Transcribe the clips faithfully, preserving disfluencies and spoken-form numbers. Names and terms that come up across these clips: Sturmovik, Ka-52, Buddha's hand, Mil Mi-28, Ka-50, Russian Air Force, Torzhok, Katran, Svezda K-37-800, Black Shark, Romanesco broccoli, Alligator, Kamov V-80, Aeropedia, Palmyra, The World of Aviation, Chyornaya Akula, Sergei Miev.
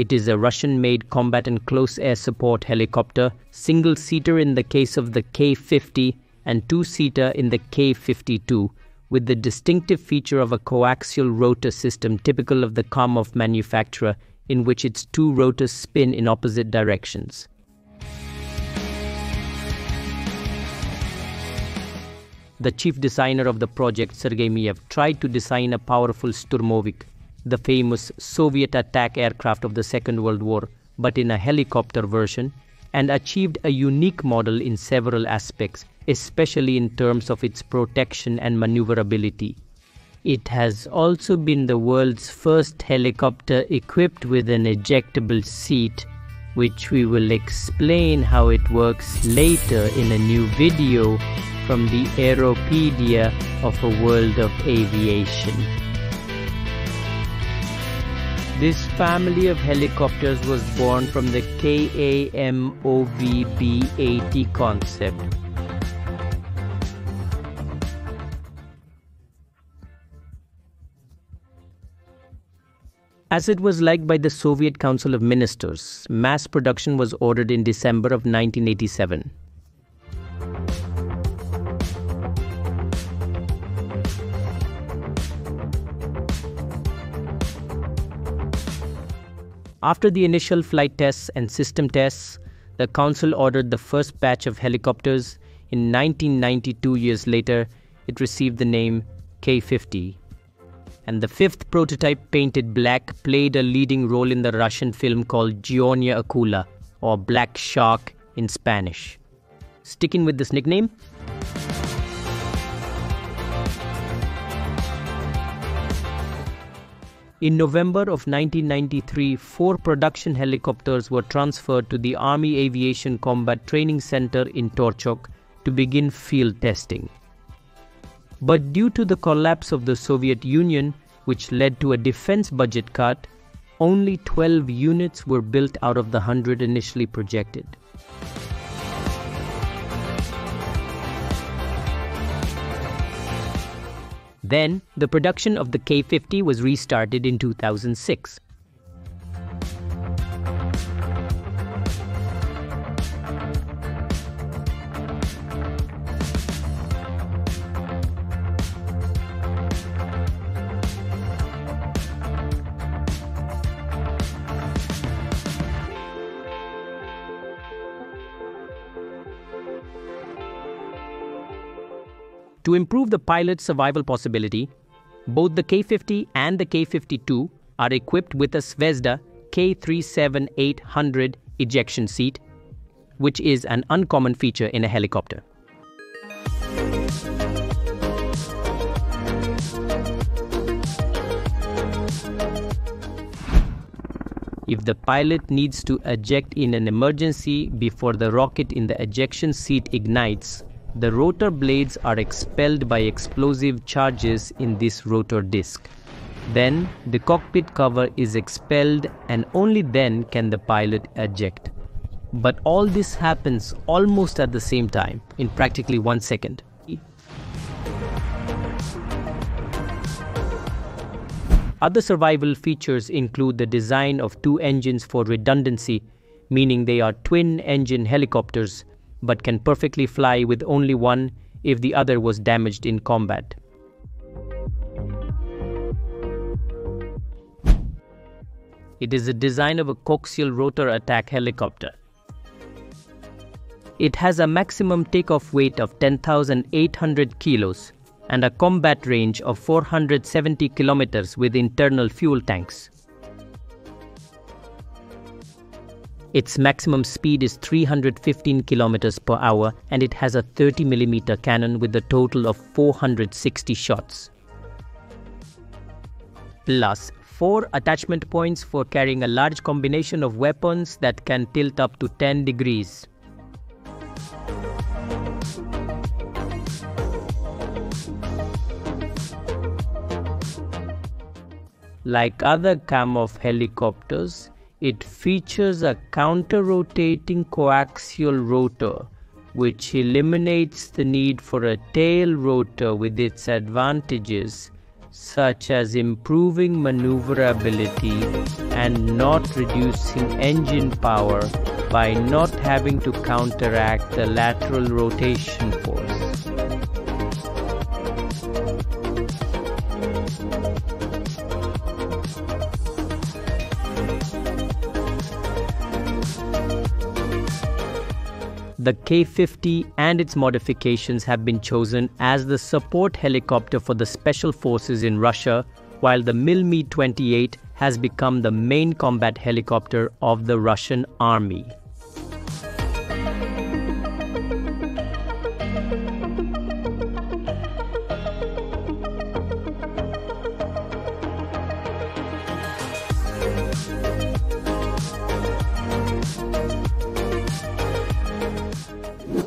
It is a Russian-made combat and close air support helicopter, single-seater in the case of the K fifty and two-seater in the K fifty-two, with the distinctive feature of a coaxial rotor system typical of the Kamov manufacturer, in which its two rotors spin in opposite directions. The chief designer of the project, Sergei Miev, tried to design a powerful Sturmovik, the famous Soviet attack aircraft of the Second World War, but in a helicopter version, and achieved a unique model in several aspects, especially in terms of its protection and maneuverability. It has also been the world's first helicopter equipped with an ejectable seat, which we will explain how it works later in a new video from the Aeropedia of a World of Aviation. This family of helicopters was born from the Kamov V eighty concept. As it was liked by the Soviet Council of Ministers, mass production was ordered in December of nineteen eighty-seven. After the initial flight tests and system tests, the Council ordered the first batch of helicopters. In nineteen ninety-two, years later, it received the name K fifty. And the fifth prototype, painted black, played a leading role in the Russian film called Chyornaya Akula, or Black Shark in Spanish. Sticking with this nickname, in November of nineteen ninety-three, four production helicopters were transferred to the Army Aviation Combat Training Center in Torzhok to begin field testing. But due to the collapse of the Soviet Union, which led to a defense budget cut, only twelve units were built out of the one hundred initially projected. Then, the production of the K fifty was restarted in two thousand six. To improve the pilot's survival possibility, both the K fifty and the K fifty-two are equipped with a Svezda K thirty-seven eight hundred ejection seat, which is an uncommon feature in a helicopter. If the pilot needs to eject in an emergency before the rocket in the ejection seat ignites, the rotor blades are expelled by explosive charges in this rotor disc. Then, the cockpit cover is expelled, and only then can the pilot eject. But all this happens almost at the same time, in practically one second. Other survival features include the design of two engines for redundancy, meaning they are twin-engine helicopters, but can perfectly fly with only one if the other was damaged in combat. It is the design of a coaxial rotor attack helicopter. It has a maximum takeoff weight of ten thousand eight hundred kilos and a combat range of four hundred seventy kilometers with internal fuel tanks. Its maximum speed is three hundred fifteen kilometers per hour, and it has a thirty millimeter cannon with a total of four hundred sixty shots. Plus, four attachment points for carrying a large combination of weapons that can tilt up to ten degrees. Like other Kamov helicopters, it features a counter-rotating coaxial rotor, which eliminates the need for a tail rotor with its advantages, such as improving maneuverability and not reducing engine power by not having to counteract the lateral rotation force. The K fifty and its modifications have been chosen as the support helicopter for the special forces in Russia, while the Mil Mi twenty-eight has become the main combat helicopter of the Russian army.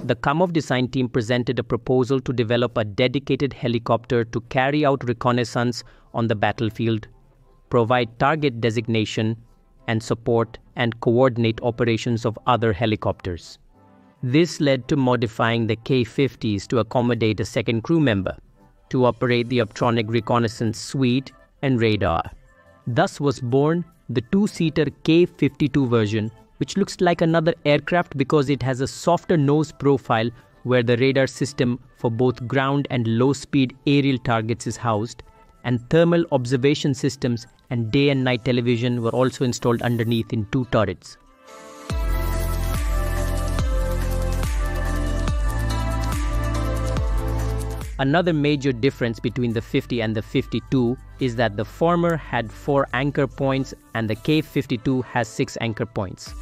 The Kamov design team presented a proposal to develop a dedicated helicopter to carry out reconnaissance on the battlefield, provide target designation, and support and coordinate operations of other helicopters. This led to modifying the K fifties to accommodate a second crew member, to operate the optronic reconnaissance suite and radar. Thus was born the two-seater K fifty-two version, which looks like another aircraft because it has a softer nose profile where the radar system for both ground and low-speed aerial targets is housed, and thermal observation systems and day and night television were also installed underneath in two turrets. Another major difference between the fifty and the fifty-two is that the former had four anchor points and the K fifty-two has six anchor points.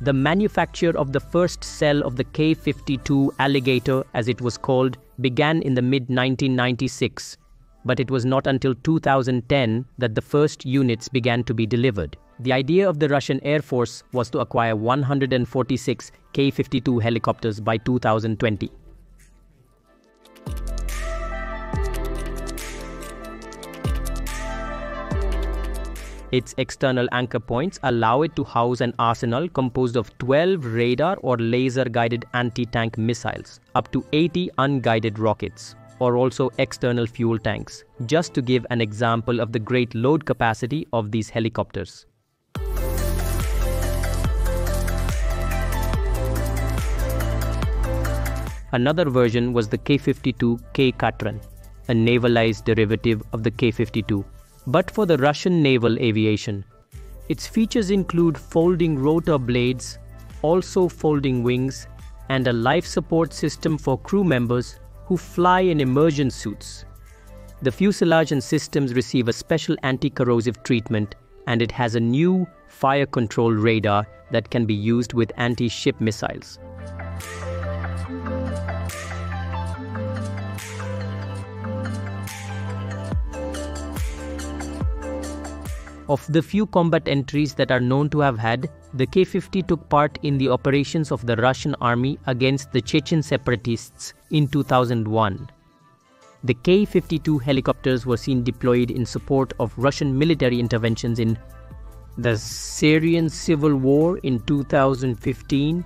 The manufacture of the first cell of the K fifty-two Alligator, as it was called, began in the mid nineteen ninety-six, but it was not until two thousand ten that the first units began to be delivered. The idea of the Russian Air Force was to acquire one hundred forty-six K fifty-two helicopters by two thousand twenty. Its external anchor points allow it to house an arsenal composed of twelve radar or laser-guided anti-tank missiles, up to eighty unguided rockets, or also external fuel tanks, just to give an example of the great load capacity of these helicopters. Another version was the K fifty-two K Katran, a navalized derivative of the K fifty-two, but for the Russian naval aviation. Its features include folding rotor blades, also folding wings, and a life support system for crew members who fly in immersion suits. The fuselage and systems receive a special anti-corrosive treatment, and it has a new fire control radar that can be used with anti-ship missiles. Of the few combat entries that are known to have had, the K fifty took part in the operations of the Russian army against the Chechen separatists in two thousand one. The K fifty-two helicopters were seen deployed in support of Russian military interventions in the Syrian civil war in two thousand fifteen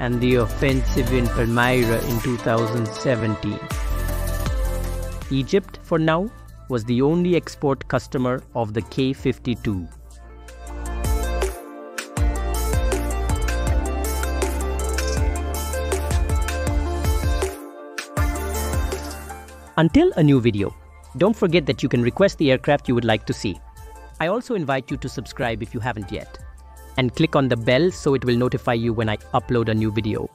and the offensive in Palmyra in two thousand seventeen. Egypt, for now, was the only export customer of the K fifty-two. Until a new video, don't forget that you can request the aircraft you would like to see. I also invite you to subscribe if you haven't yet, and click on the bell so it will notify you when I upload a new video.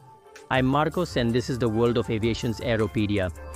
I'm Marcos, and this is the World of Aviation's Aeropedia.